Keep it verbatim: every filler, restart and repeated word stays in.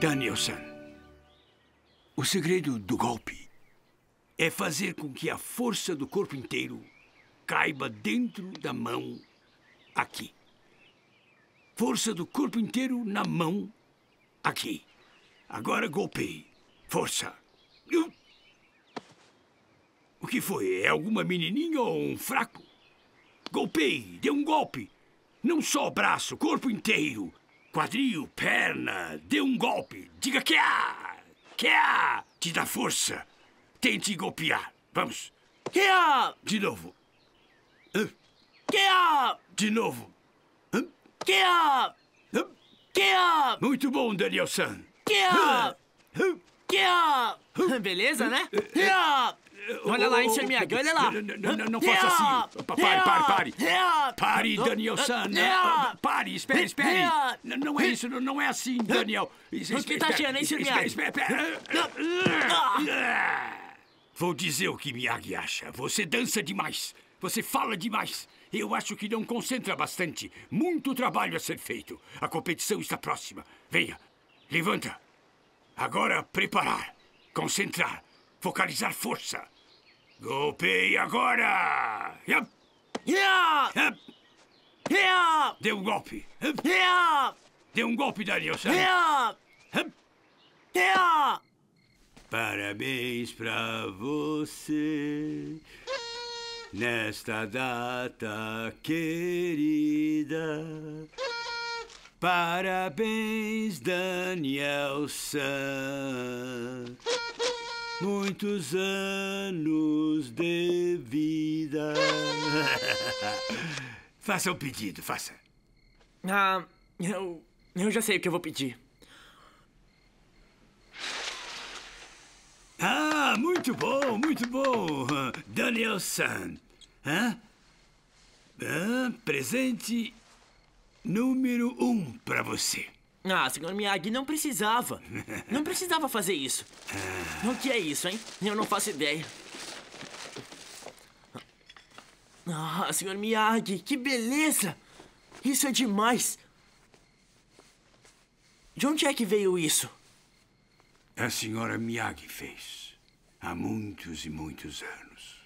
Daniel-san, o segredo do golpe é fazer com que a força do corpo inteiro caiba dentro da mão aqui. Força do corpo inteiro na mão aqui. Agora golpeie. Força. O que foi? É alguma menininha ou um fraco? Golpeie. Dê um golpe. Não só o braço, corpo inteiro. Quadril, perna. Dê um golpe. Diga que há. Que há. Te dá força. Tente golpear. Vamos. Que há. De novo. Que há. De novo. Que há. Que há. Muito bom, Daniel-san. Que há. Que há. Beleza, né? Que há. Olha lá, encher Miyagi, olha lá. Não, não, não faça assim. Pare, pare, pare. Pare, Daniel-san. Pare, espere, espere. Não é isso, não é assim, Daniel. O que tá achando, hein, encher Miyagi? Vou dizer o que Miyagi acha. Você dança demais. Você fala demais. Eu acho que não concentra bastante. Muito trabalho a ser feito. A competição está próxima. Venha, levanta. Agora, preparar. Concentrar. Focalizar força. Golpeie agora! Yep. Yeah. Yep. Yeah. Dê um golpe. Yep. Yeah. Dê um golpe, Daniel-san. Yeah. Yep. Yeah. Parabéns pra você nesta data querida. Parabéns, Daniel-san. Muitos anos de vida. Faça um pedido, faça. Ah, eu, eu já sei o que eu vou pedir. Ah, muito bom, muito bom. Daniel-san. Hã? Ah, presente número um para você. Ah, senhor Miyagi, não precisava. Não precisava fazer isso. O que é isso, hein? Eu não faço ideia. Ah, senhor Miyagi, que beleza! Isso é demais! De onde é que veio isso? A senhora Miyagi fez. Há muitos e muitos anos.